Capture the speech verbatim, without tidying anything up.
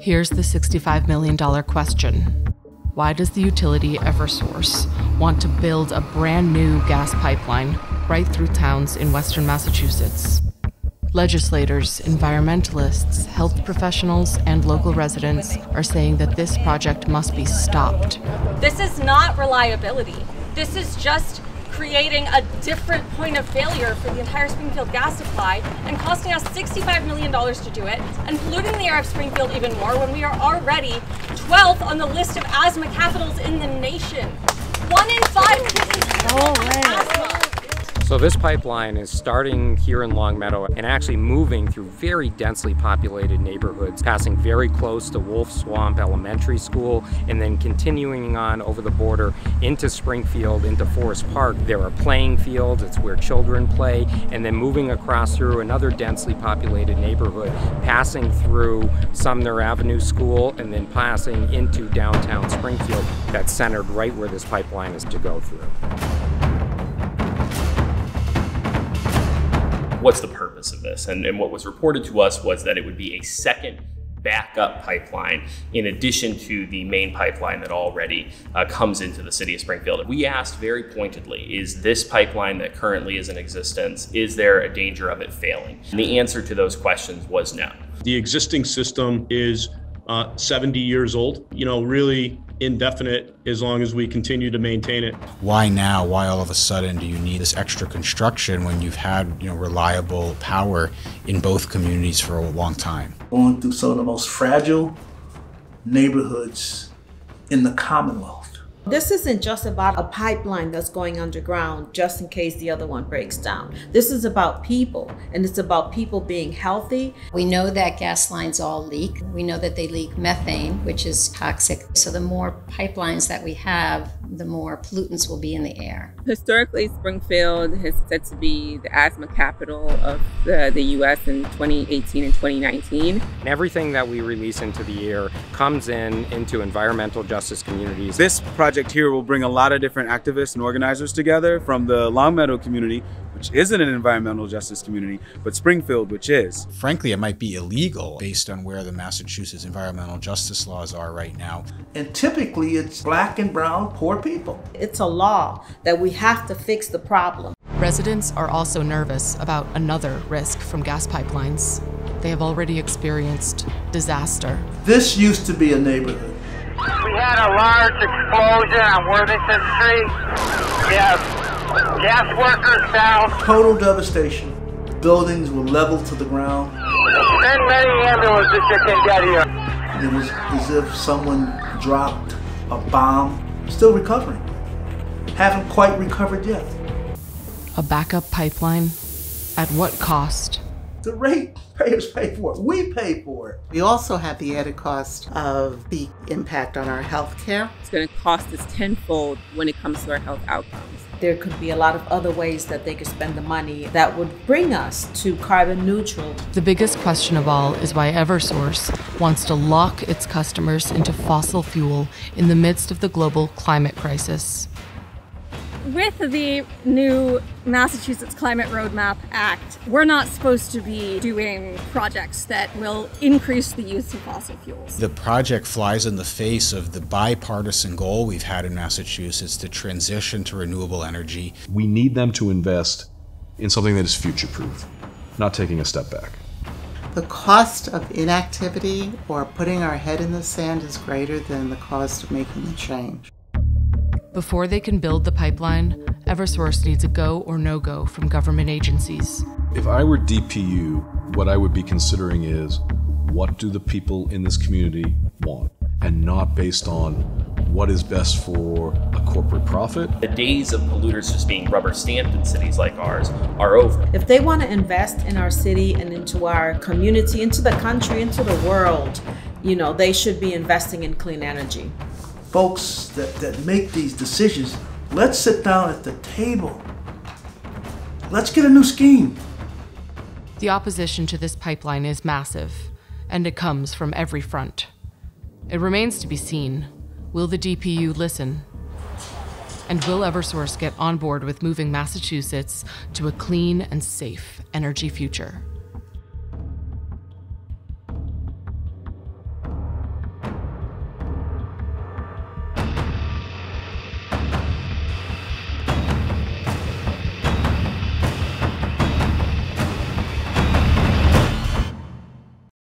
Here's the sixty-five million dollar question. Why does the utility Eversource want to build a brand new gas pipeline right through towns in western Massachusetts? Legislators, environmentalists, health professionals, and local residents are saying that this project must be stopped. This is not reliability. This is just creating a different point of failure for the entire Springfield gas supply and costing us sixty-five million dollars to do it and polluting the air of Springfield even more when we are already twelfth on the list of asthma capitals in the nation. One in five people oh, with asthma. So this pipeline is starting here in Longmeadow and actually moving through very densely populated neighborhoods, passing very close to Wolf Swamp Elementary School and then continuing on over the border into Springfield, into Forest Park. There are playing fields, it's where children play, and then moving across through another densely populated neighborhood, passing through Sumner Avenue School and then passing into downtown Springfield that's centered right where this pipeline is to go through. What's the purpose of this? And, and what was reported to us was that it would be a second backup pipeline in addition to the main pipeline that already uh, comes into the city of Springfield. We asked very pointedly, is this pipeline that currently is in existence, is there a danger of it failing? And the answer to those questions was no. The existing system is uh, seventy years old, you know, really indefinite as long as we continue to maintain it. Why now? Why all of a sudden do you need this extra construction when you've had, you know, reliable power in both communities for a long time? Going through some of the most fragile neighborhoods in the Commonwealth. This isn't just about a pipeline that's going underground just in case the other one breaks down. This is about people, and it's about people being healthy. We know that gas lines all leak. We know that they leak methane, which is toxic. So the more pipelines that we have, the more pollutants will be in the air. Historically, Springfield has said to be the asthma capital of the, the U S in twenty eighteen and twenty nineteen. And everything that we release into the air comes in into environmental justice communities. This project here will bring a lot of different activists and organizers together from the Longmeadow community, which isn't an environmental justice community, but Springfield, which is. Frankly, it might be illegal based on where the Massachusetts environmental justice laws are right now. And typically it's black and brown poor people. It's a law that we have to fix the problem. Residents are also nervous about another risk from gas pipelines. They have already experienced disaster. This used to be a neighborhood. We had a large explosion on Worthington Street. We have gas workers down. Total devastation. Buildings were leveled to the ground. And many ambulances that can get here. It was as if someone dropped a bomb. Still recovering. Haven't quite recovered yet. A backup pipeline? At what cost? The ratepayers pay for it. We pay for it. We also have the added cost of the impact on our health care. It's going to cost us tenfold when it comes to our health outcomes. There could be a lot of other ways that they could spend the money that would bring us to carbon neutral. The biggest question of all is why Eversource wants to lock its customers into fossil fuel in the midst of the global climate crisis. With the new Massachusetts Climate Roadmap Act, we're not supposed to be doing projects that will increase the use of fossil fuels. The project flies in the face of the bipartisan goal we've had in Massachusetts to transition to renewable energy. We need them to invest in something that is future-proof, not taking a step back. The cost of inactivity or putting our head in the sand is greater than the cost of making the change. Before they can build the pipeline, Eversource needs a go or no-go from government agencies. If I were D P U, what I would be considering is, what do the people in this community want? And not based on what is best for a corporate profit. The days of polluters just being rubber stamped in cities like ours are over. If they want to invest in our city and into our community, into the country, into the world, you know, they should be investing in clean energy. Folks that, that make these decisions, let's sit down at the table. Let's get a new scheme. The opposition to this pipeline is massive, and it comes from every front. It remains to be seen, will the D P U listen? And will Eversource get on board with moving Massachusetts to a clean and safe energy future?